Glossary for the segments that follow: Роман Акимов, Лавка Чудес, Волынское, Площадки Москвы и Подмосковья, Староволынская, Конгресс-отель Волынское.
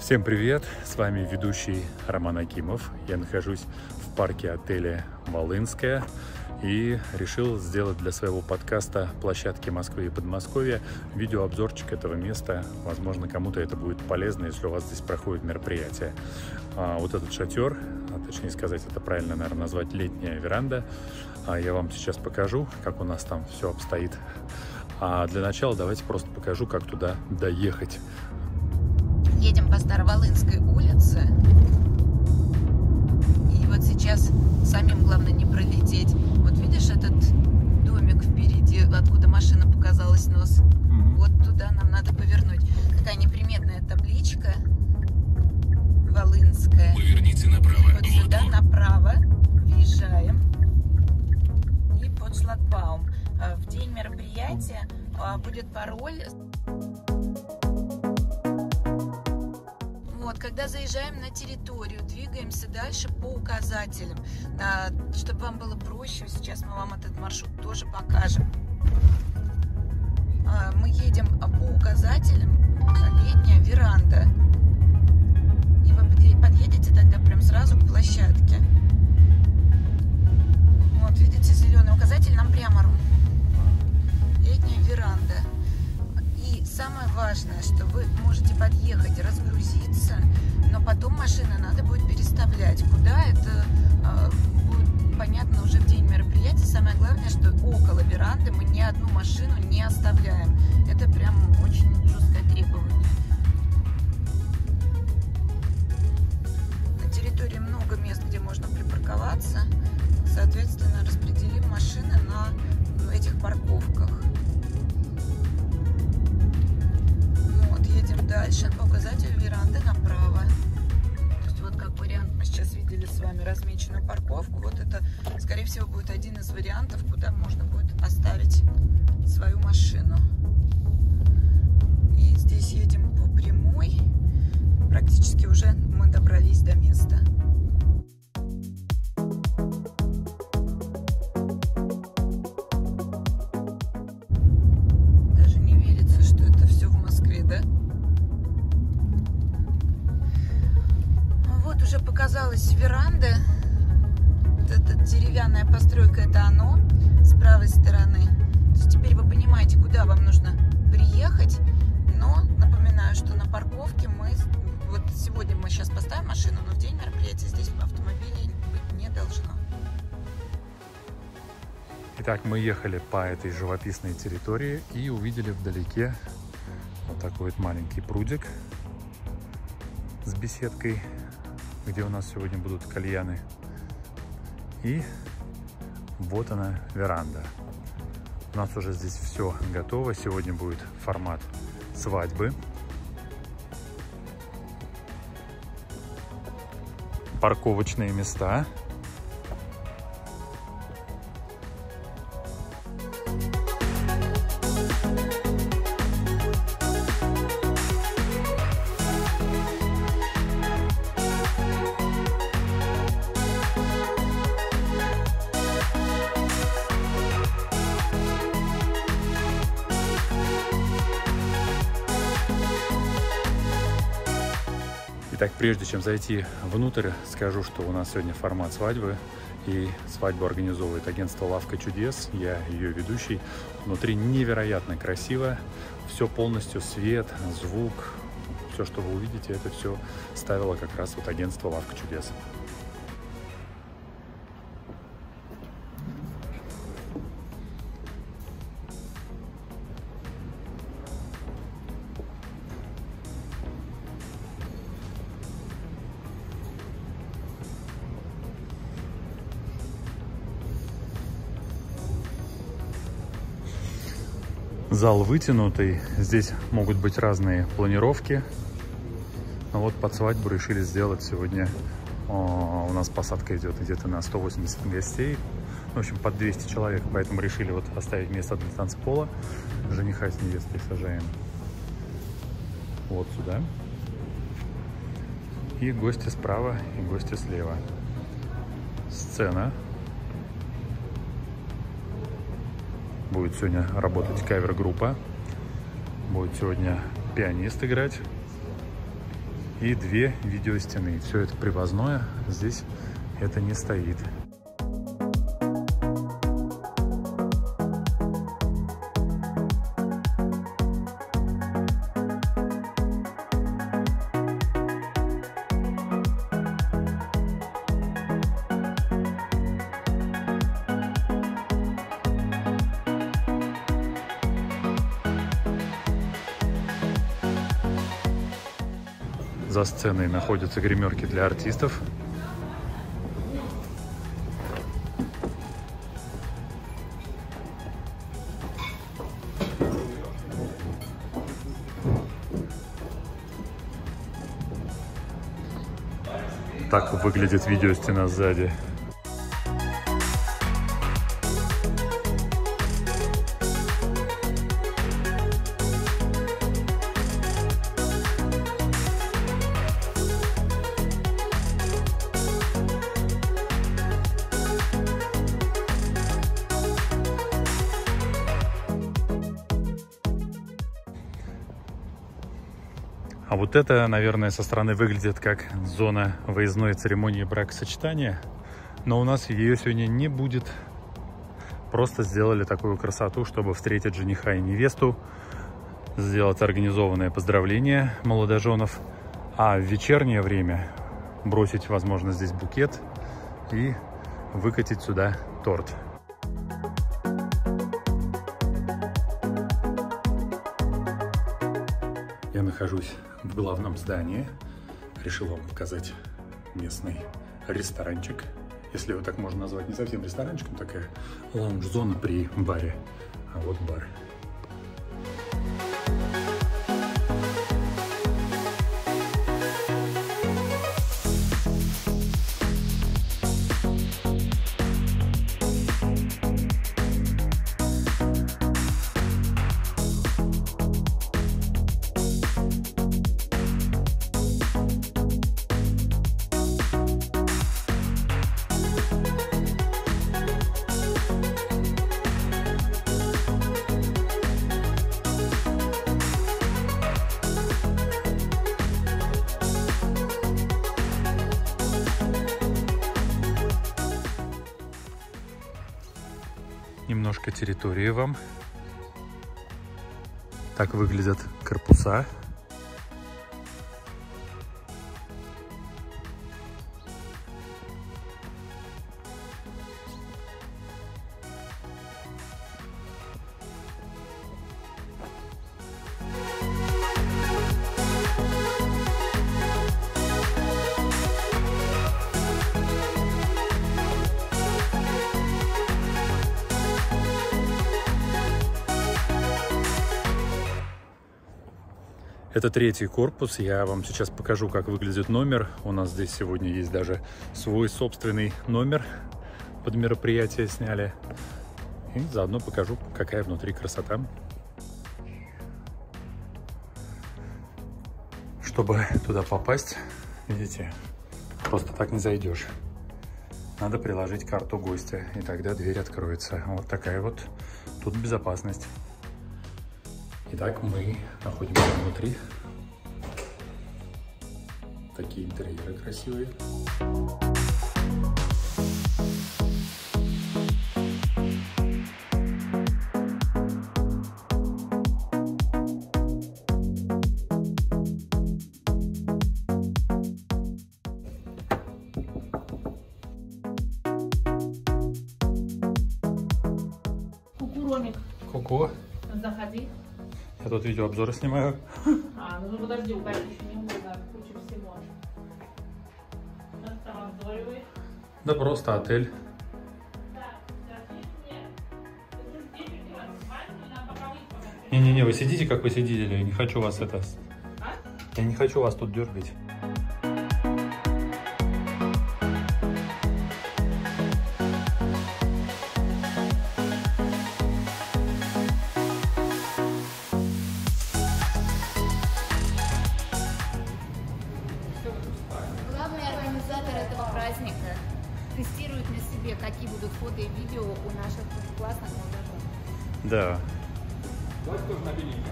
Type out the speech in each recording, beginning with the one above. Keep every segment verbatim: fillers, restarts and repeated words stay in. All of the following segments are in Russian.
Всем привет! С вами ведущий Роман Акимов. Я нахожусь в парке отеля Волынское и решил сделать для своего подкаста «Площадки Москвы и Подмосковья» видеообзорчик этого места. Возможно, кому-то это будет полезно, если у вас здесь проходит мероприятие. А вот этот шатер, а точнее сказать, это правильно, наверное, назвать летняя веранда. А я вам сейчас покажу, как у нас там все обстоит. А для начала давайте просто покажу, как туда доехать. Едем по Староволынской улице, и вот сейчас самим главное не пролететь. Вот видишь этот домик впереди, откуда машина показалась нос? Mm-hmm. Вот туда нам надо повернуть. Такая неприметная табличка Волынская. Поверните направо. И вот сюда направо въезжаем и под шлагбаум. В день мероприятия будет пароль. Вот, когда заезжаем на территорию, двигаемся дальше по указателям, а, чтобы вам было проще. Сейчас мы вам этот маршрут тоже покажем. А, мы едем по указателям летняя веранда. И вы подъедете тогда прям сразу к площадке. Вот, видите, зеленый указатель нам прямо летняя веранда. И самое важное, что вы можете подъехать, разгрузиться, но потом машины надо будет переставлять. Куда это э, будет понятно уже в день мероприятия. Самое главное, что около веранды мы ни одну машину не оставляем. Это прям очень жесткое требование. На территории много мест, где можно припарковаться. Соответственно, распределим машины на этих парковках. Дальше по указателю веранды направо. То есть вот как вариант мы сейчас видели с вами размеченную парковку. Вот это, скорее всего, будет один из вариантов, куда можно будет оставить свою машину. И здесь едем по прямой. Практически уже мы добрались до места. Даже не верится, что это все в Москве, да? Уже показалась веранда. Вот эта деревянная постройка, это оно с правой стороны. То есть теперь вы понимаете, куда вам нужно приехать. Но напоминаю, что на парковке мы вот сегодня мы сейчас поставим машину, но в день мероприятия здесь автомобилей быть не должно. Итак, мы ехали по этой живописной территории и увидели вдалеке вот такой вот маленький прудик с беседкой, где у нас сегодня будут кальяны. И вот она, веранда. У нас уже здесь все готово. Сегодня будет формат свадьбы. Парковочные места. Итак, прежде чем зайти внутрь, скажу, что у нас сегодня формат свадьбы, и свадьбу организовывает агентство «Лавка чудес», я ее ведущий. Внутри невероятно красиво, все полностью, свет, звук, все, что вы увидите, это все ставило как раз вот агентство «Лавка чудес». Зал вытянутый, здесь могут быть разные планировки, но вот под свадьбу решили сделать сегодня, о, у нас посадка идет где-то на сто восемьдесят гостей, в общем под двести человек, поэтому решили вот оставить место для танцпола, жениха с невестой сажаем вот сюда, и гости справа, и гости слева, сцена. Будет сегодня работать кавер-группа, будет сегодня пианист играть, и две видеостены. Все это привозное, здесь это не стоит. За сценой находятся гримерки для артистов. Так выглядит видеостена сзади. А вот это, наверное, со стороны выглядит как зона выездной церемонии бракосочетания, но у нас ее сегодня не будет. Просто сделали такую красоту, чтобы встретить жениха и невесту, сделать организованное поздравление молодоженов, а в вечернее время бросить, возможно, здесь букет и выкатить сюда торт. Я нахожусь в главном здании. Решил вам показать местный ресторанчик. Если его так можно назвать, не совсем ресторанчиком, такая лаунж-зона при баре. А вот бар. Немножко территории вам. Так выглядят корпуса. Это третий корпус. Я вам сейчас покажу, как выглядит номер. У нас здесь сегодня есть даже свой собственный номер. Под мероприятие сняли. И заодно покажу, какая внутри красота. Чтобы туда попасть, видите, просто так не зайдешь. Надо приложить карту гостя, и тогда дверь откроется. Вот такая вот тут безопасность. Итак, мы находимся внутри. Такие интерьеры красивые. Ку-ку, Ромик. Ку-ку. Заходи. Я тут видеообзоры снимаю. А, ну подожди, убавить еще не нужно, куча всего. Сейчас там обзоривай. Да просто отель. Не-не-не, вы сидите, как вы сидели, я не хочу вас это... А? Я не хочу вас тут дергать. Главный организатор этого праздника тестирует на себе, какие будут фото и видео у наших классных молодых. Да. Давайте тоже на беленькое.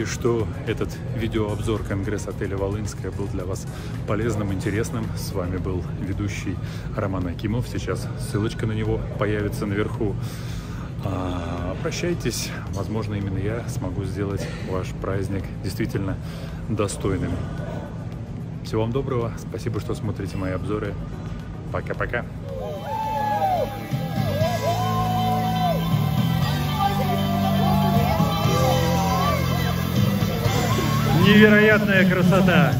Надеюсь, что этот видеообзор Конгресс-отеля Волынское был для вас полезным, интересным. С вами был ведущий Роман Акимов. Сейчас ссылочка на него появится наверху. А, прощайтесь. Возможно, именно я смогу сделать ваш праздник действительно достойным. Всего вам доброго. Спасибо, что смотрите мои обзоры. Пока-пока. Невероятная красота!